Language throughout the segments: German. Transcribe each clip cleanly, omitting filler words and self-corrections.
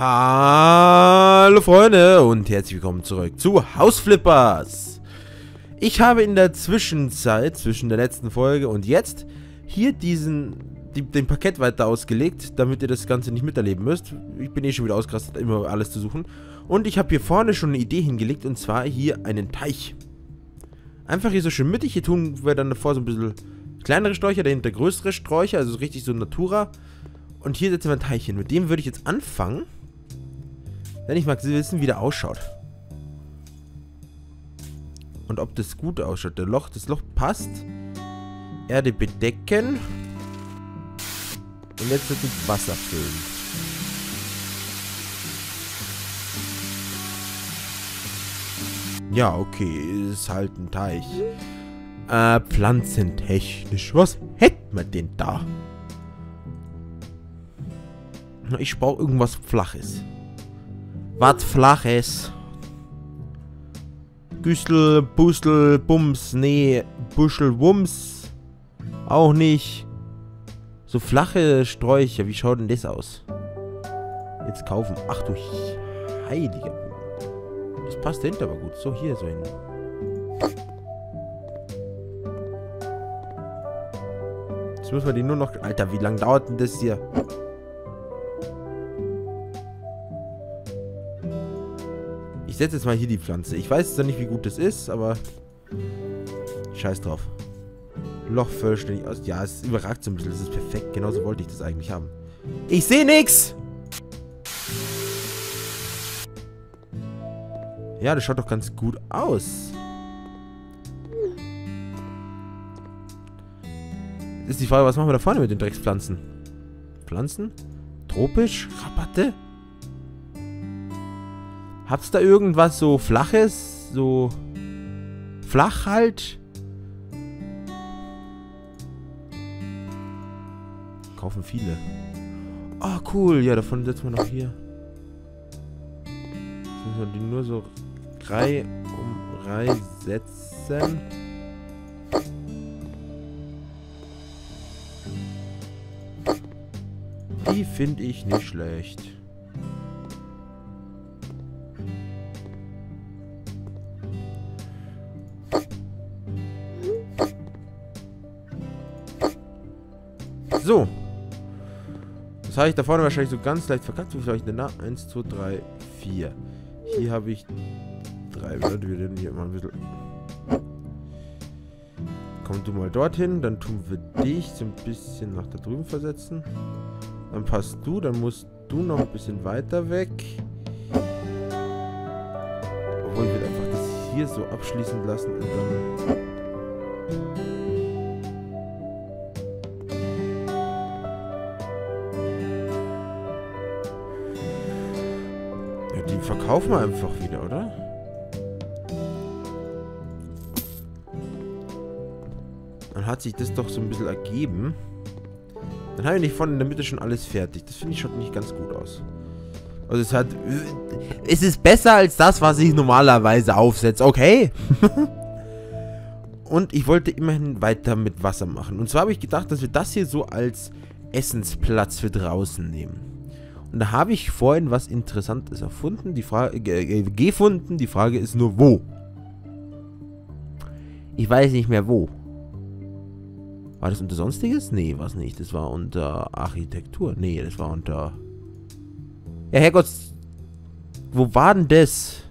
Hallo Freunde und herzlich willkommen zurück zu House Flippers. Ich habe in der Zwischenzeit, zwischen der letzten Folge und jetzt, hier den Parkett weiter ausgelegt, damit ihr das Ganze nicht miterleben müsst. Ich bin eh schon wieder ausgerastet, immer alles zu suchen. Und ich habe hier vorne schon eine Idee hingelegt, und zwar hier einen Teich. Einfach hier so schön mittig, hier tun wir dann davor so ein bisschen kleinere Sträucher, dahinter größere Sträucher, also richtig so Natura. Und hier setzen wir einen Teich hin. Mit dem würde ich jetzt anfangen. Denn ich mag wissen, wie der ausschaut. Und ob das gut ausschaut. Das Loch passt. Erde bedecken. Und jetzt wird mit Wasser füllen. Ja, okay. Ist halt ein Teich. Pflanzentechnisch. Was hätten wir denn da? Ich brauche irgendwas Flaches. Was Flaches. Güstel, Bustel, Bums. Nee, Buschel, Wums. Auch nicht. So flache Sträucher. Wie schaut denn das aus? Jetzt kaufen. Ach du Heiliger. Das passt dahinter aber gut. So, hier so hin. Jetzt müssen wir die nur noch... Alter, wie lange dauert denn das hier? Ich setze jetzt mal hier die Pflanze. Ich weiß zwar nicht, wie gut das ist, aber scheiß drauf. Loch vollständig aus. Ja, es überragt so ein bisschen. Das ist perfekt. Genauso wollte ich das eigentlich haben. Ich sehe nichts! Ja, das schaut doch ganz gut aus. Ist die Frage, was machen wir da vorne mit den Dreckspflanzen? Pflanzen? Tropisch? Rabatte? Habt's da irgendwas so Flaches? So flach halt? Kaufen viele. Oh, cool. Ja, davon setzen wir noch hier. Jetzt müssen wir die nur so Reihe setzen. Die finde ich nicht schlecht. So. Das habe ich da vorne wahrscheinlich so ganz leicht verkackt. Wie viel habe ich denn da? 1, 2, 3, 4. Hier habe ich 3. Wir werden hier mal ein bisschen... Komm du mal dorthin. Dann tun wir dich so ein bisschen nach da drüben versetzen. Dann passt du. Dann musst du noch ein bisschen weiter weg. Obwohl, ich will einfach das hier so abschließen lassen und dann... Verkaufen wir einfach wieder, oder? Dann hat sich das doch so ein bisschen ergeben. Dann habe ich nicht vorne in der Mitte schon alles fertig. Das finde ich schon nicht ganz gut aus. Also es hat... Es ist besser als das, was ich normalerweise aufsetze. Okay. Und ich wollte immerhin weiter mit Wasser machen. Und zwar habe ich gedacht, dass wir das hier so als Essensplatz für draußen nehmen. Und da habe ich vorhin was Interessantes erfunden, die Frage gefunden. Die Frage ist nur, wo? Ich weiß nicht mehr, wo. War das unter Sonstiges? Nee, war es nicht. Das war unter Architektur. Nee, das war unter... Ja, Herrgott. Wo war denn das?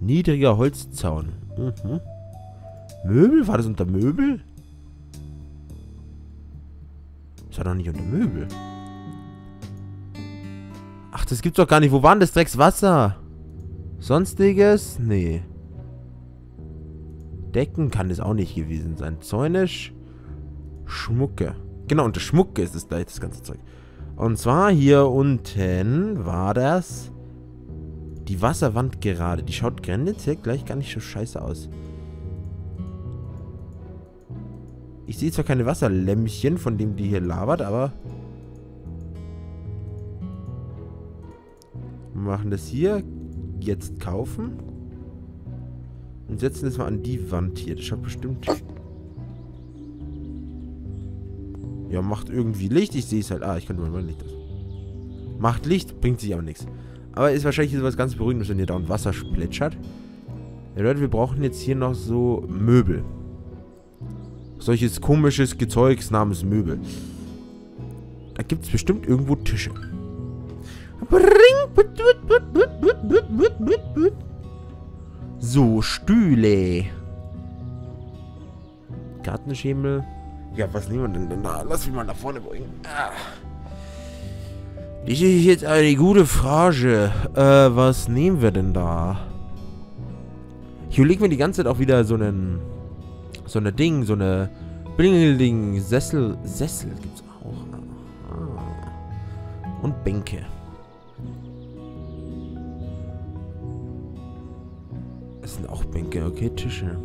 Niedriger Holzzaun. Mhm. Möbel? War das unter Möbel? Das war doch nicht unter Möbel. Ach, das gibt's doch gar nicht. Wo war denn das Dreckswasser? Sonstiges? Nee. Decken kann das auch nicht gewesen sein. Zäunisch. Schmucke. Genau, unter Schmucke ist es gleich das ganze Zeug. Und zwar hier unten war das die Wasserwand gerade. Die schaut tendenziell gleich gar nicht so scheiße aus. Ich sehe zwar keine Wasserlämmchen, von dem die hier labert, aber... Wir machen das hier. Jetzt kaufen. Und setzen das mal an die Wand hier. Das schaut bestimmt... Ja, macht irgendwie Licht. Ich sehe es halt. Ah, ich kann mal mein Licht aus. Macht Licht, bringt sich aber nichts. Aber ist wahrscheinlich so was ganz Beruhigendes, wenn hier da und Wasser plätschert. Ja, Leute, wir brauchen jetzt hier noch so Möbel. Solches komisches Gezeugs namens Möbel. Da gibt es bestimmt irgendwo Tische. So, Stühle. Gartenschemel. Ja, was nehmen wir denn da? Lass mich mal nach vorne bringen. Ah. Das ist jetzt eine gute Frage. Was nehmen wir denn da? Hier legen wir die ganze Zeit auch wieder so einen... So eine Ding, so eine Blingelding, Sessel. Sessel gibt's auch. Ah. Und Bänke. Es sind auch Bänke, okay, Tische.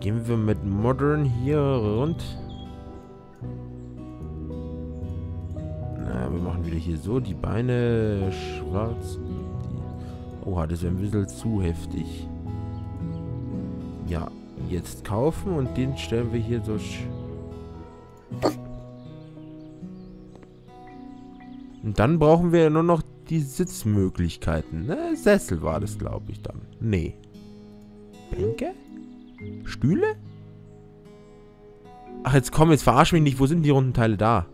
Gehen wir mit Modern hier rund. Na, wir machen wieder hier so die Beine schwarz. Oha, das wäre ein bisschen zu heftig. Ja, jetzt kaufen und den stellen wir hier so... Und dann brauchen wir ja nur noch die Sitzmöglichkeiten. Ne? Sessel war das, glaube ich, dann. Nee. Bänke? Stühle? Ach, jetzt komm, jetzt verarsch mich nicht. Wo sind die runden Teile da?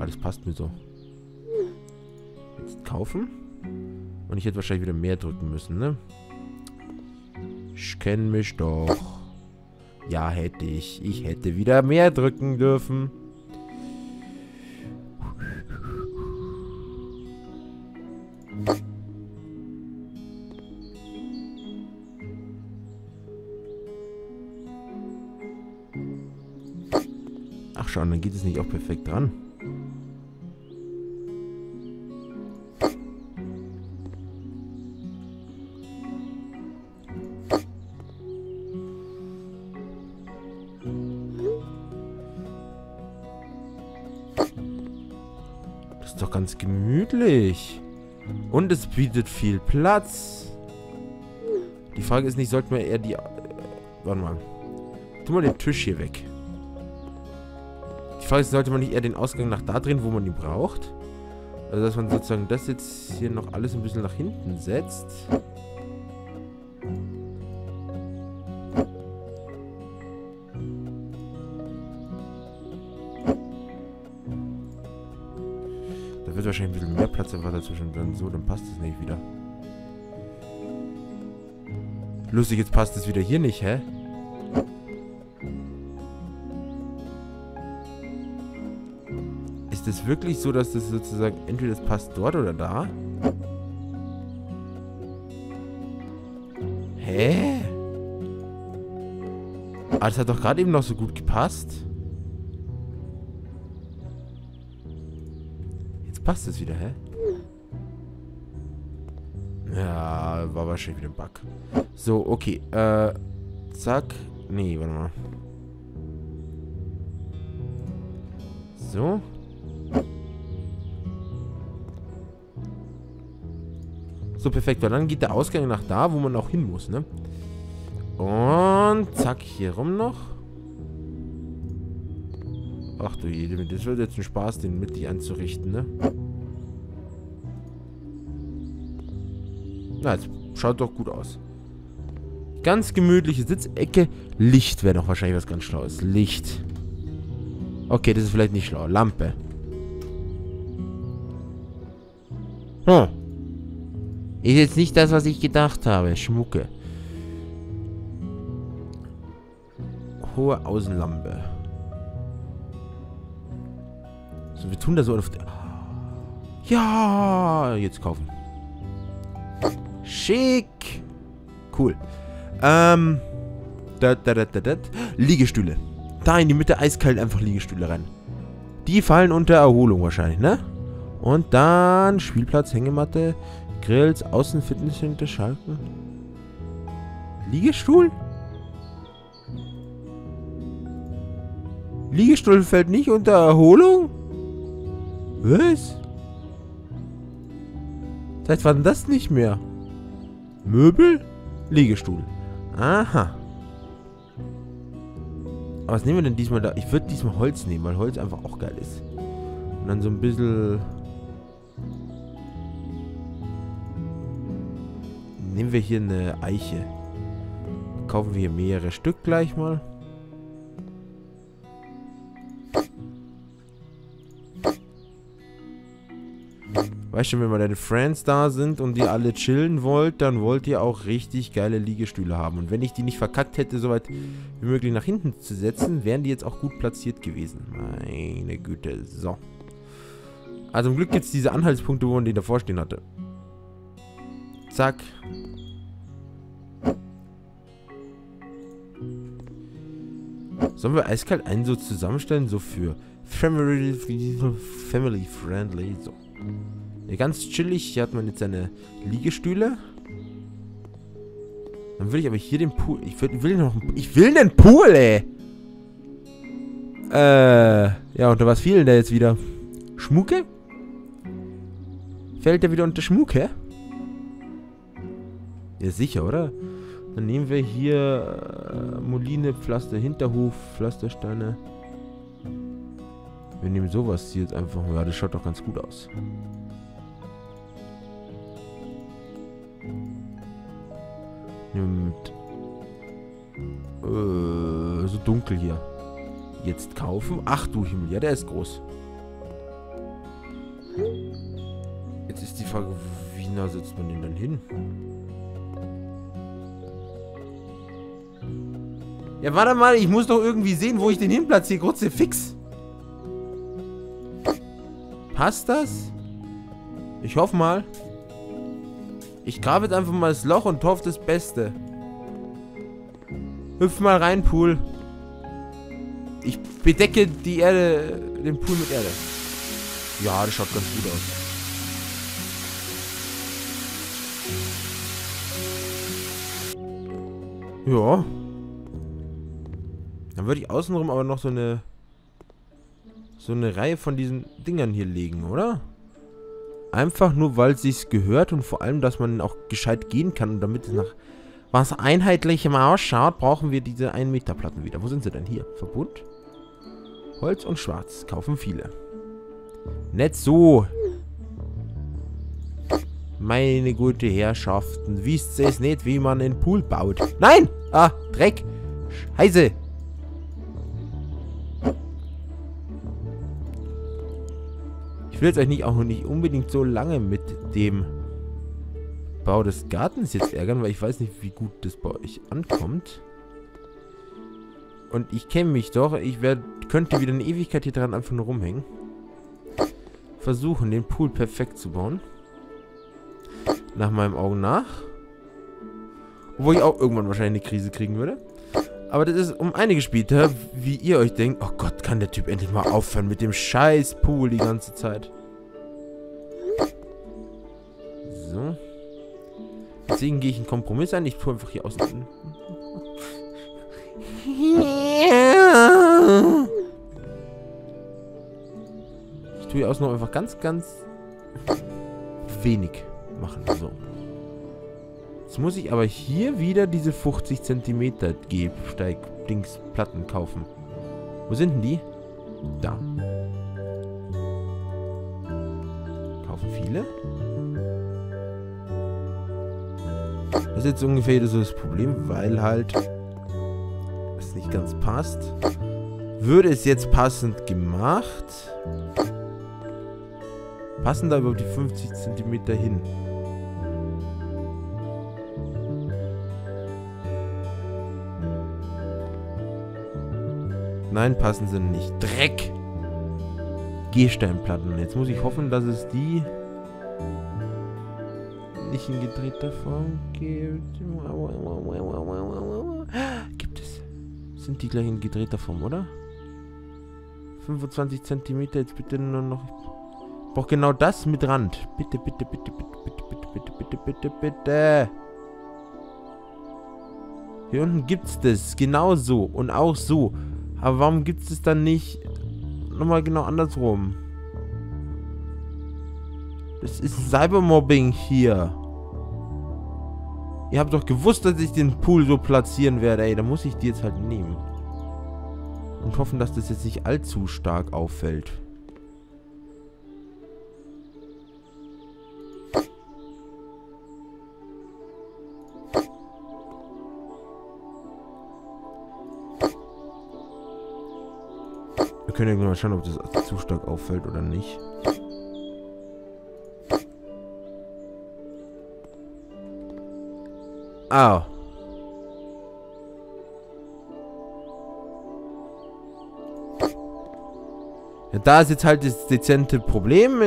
Ah, das passt mir so. Jetzt kaufen. Und ich hätte wahrscheinlich wieder mehr drücken müssen, ne? Ich kenne mich doch. Ja, hätte ich. Ich hätte wieder mehr drücken dürfen. Ach, schau, dann geht es nicht auch perfekt dran. Doch ganz gemütlich. Und es bietet viel Platz. Die Frage ist nicht, sollten wir eher die... Warte mal. Tu mal den Tisch hier weg. Die Frage ist, sollte man nicht eher den Ausgang nach da drehen, wo man ihn braucht? Also, dass man sozusagen das jetzt hier noch alles ein bisschen nach hinten setzt. Wird wahrscheinlich ein bisschen mehr Platz einfach dazwischen drin. So, dann passt es nicht wieder. Lustig, jetzt passt es wieder hier nicht, hä? Ist es wirklich so, dass das sozusagen entweder das passt dort oder da? Hä? Ah, das hat doch gerade eben noch so gut gepasst. Passt es wieder, hä? Ja, war wahrscheinlich wieder ein Bug. So, okay. Zack. Nee, warte mal. So. So, perfekt. Weil dann geht der Ausgang nach da, wo man auch hin muss, ne? Und zack, hier rum noch. Ach du Jede, das wird jetzt ein Spaß, den mit dir anzurichten, ne? Na, jetzt schaut doch gut aus. Ganz gemütliche Sitzecke. Licht wäre doch wahrscheinlich was ganz Schlaues. Licht. Okay, das ist vielleicht nicht schlau. Lampe. Hm. Ist jetzt nicht das, was ich gedacht habe. Schmucke. Hohe Außenlampe. Wir tun da so auf... Ja, jetzt kaufen. Schick. Cool. Liegestühle. Da in die Mitte eiskalt einfach Liegestühle rein. Die fallen unter Erholung wahrscheinlich, ne? Und dann Spielplatz, Hängematte, Grills, Außenfitness hinter Schalten. Liegestuhl? Liegestuhl fällt nicht unter Erholung? Was? Seit wann das nicht mehr? Möbel? Liegestuhl. Aha. Aber was nehmen wir denn diesmal da? Ich würde diesmal Holz nehmen, weil Holz einfach auch geil ist. Und dann so ein bisschen... Nehmen wir hier eine Eiche. Kaufen wir hier mehrere Stück gleich mal. Weißt du, wenn mal deine Friends da sind und ihr alle chillen wollt, dann wollt ihr auch richtig geile Liegestühle haben. Und wenn ich die nicht verkackt hätte, so weit wie möglich nach hinten zu setzen, wären die jetzt auch gut platziert gewesen. Meine Güte, so. Also zum Glück gibt es diese Anhaltspunkte, wo man den davor stehen hatte. Zack. Sollen wir eiskalt einen so zusammenstellen, so für Family Friendly, so. Ja, ganz chillig, hier hat man jetzt seine Liegestühle. Dann will ich aber hier den Pool, ich will einen Pool, ey! Ja, unter was fiel denn der jetzt wieder? Schmucke? Fällt der wieder unter Schmucke? Ja, sicher, oder? Dann nehmen wir hier Moline, Pflaster, Hinterhof, Pflastersteine. Wir nehmen sowas hier jetzt einfach. Ja, das schaut doch ganz gut aus. Nimmt. So dunkel hier. Jetzt kaufen. Ach du Himmel, ja, der ist groß. Jetzt ist die Frage, wie nah setzt man den dann hin? Ja, warte mal, ich muss doch irgendwie sehen, wo ich den hinplatziere. Kurze Fix. Passt das? Ich hoffe mal. Ich grabe jetzt einfach mal das Loch und hoffe das Beste. Hüpf mal rein, Pool. Ich bedecke die Erde, den Pool mit Erde. Ja, das schaut ganz gut aus. Ja. Dann würde ich außenrum aber noch so eine Reihe von diesen Dingern hier legen, oder? Einfach nur, weil es sich gehört und vor allem, dass man auch gescheit gehen kann. Und damit es nach was Einheitlichem ausschaut, brauchen wir diese 1 Meter Platten wieder. Wo sind sie denn? Hier. Verbund. Holz und Schwarz. Kaufen viele. Nicht so. Meine gute Herrschaften. Wisst ihr es nicht, wie man einen Pool baut? Nein! Ah, Dreck. Scheiße. Ich will jetzt euch nicht auch noch nicht unbedingt so lange mit dem Bau des Gartens jetzt ärgern, weil ich weiß nicht, wie gut das bei euch ankommt. Und ich kenne mich doch. Ich könnte wieder eine Ewigkeit hier dran einfach nur rumhängen. Versuchen, den Pool perfekt zu bauen. Nach meinem Augen nach. Obwohl ich auch irgendwann wahrscheinlich eine Krise kriegen würde. Aber das ist um einige später, wie ihr euch denkt. Oh Gott, kann der Typ endlich mal aufhören mit dem scheiß Pool die ganze Zeit. So. Deswegen gehe ich einen Kompromiss ein. Ich tue einfach hier außen. Ich tue hier außen noch einfach ganz, ganz wenig machen. So. Jetzt muss ich aber hier wieder diese 50 cm Gehsteig-Dings-Platten kaufen. Wo sind denn die? Da. Kaufen viele? Das ist jetzt ungefähr so das Problem, weil halt es nicht ganz passt. Würde es jetzt passend gemacht? Passen da überhaupt die 50 cm hin? Nein, passen sie nicht. Dreck! Gehsteinplatten. Jetzt muss ich hoffen, dass es die nicht in gedrehter Form gibt. Gibt es? Sind die gleich in gedrehter Form, oder? 25 cm jetzt bitte nur noch. Ich brauche genau das mit Rand. Bitte, bitte, bitte, bitte, bitte, bitte, bitte, bitte, bitte, bitte. Hier unten gibt es das. Genau so. Und auch so. Aber warum gibt es dann nicht nochmal genau andersrum? Das ist Cybermobbing hier. Ihr habt doch gewusst, dass ich den Pool so platzieren werde. Ey, da muss ich die jetzt halt nehmen. und hoffen, dass das jetzt nicht allzu stark auffällt. Wir können ja mal schauen, ob das zu stark auffällt oder nicht. Ah. Ja, da ist jetzt halt das dezente Problem.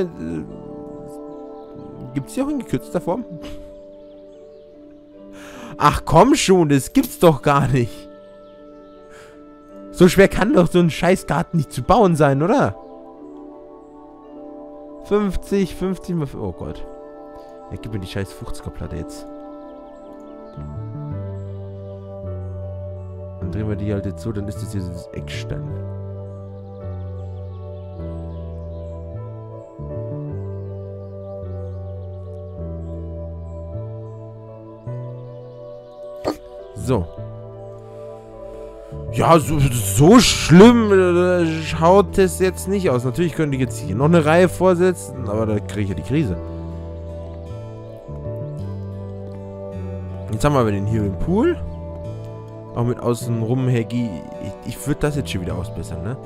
Gibt es die auch in gekürzter Form? Ach komm schon, das gibt's doch gar nicht. So schwer kann doch so ein Scheißgarten nicht zu bauen sein, oder? 50 mal... Oh Gott. Ja, gib mir die scheiß 50er-Platte jetzt. Dann drehen wir die halt jetzt so, dann ist das hier so das Eckstein. So. Ja, so schlimm schaut es jetzt nicht aus. Natürlich könnte ich jetzt hier noch eine Reihe vorsetzen, aber da kriege ich ja die Krise. Jetzt haben wir aber den hier im Pool. Auch mit außenrum, Heggy. Ich würde das jetzt schon wieder ausbessern, ne?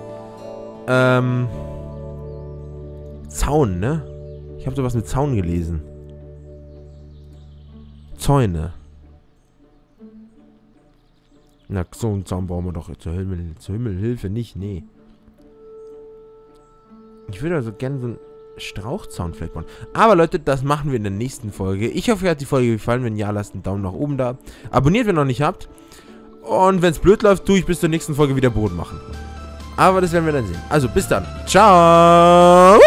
Zaun, ne? Ich habe da was mit Zaun gelesen. Zäune. Na, so einen Zaun brauchen wir doch zur Himmelhilfe nicht, nee. Ich würde also gerne so einen Strauchzaun vielleicht bauen. Aber Leute, das machen wir in der nächsten Folge. Ich hoffe, euch hat die Folge gefallen. Wenn ja, lasst einen Daumen nach oben da. Abonniert, wenn ihr noch nicht habt. Und wenn es blöd läuft, tue ich bis zur nächsten Folge wieder Boden machen. Aber das werden wir dann sehen. Also, bis dann. Ciao!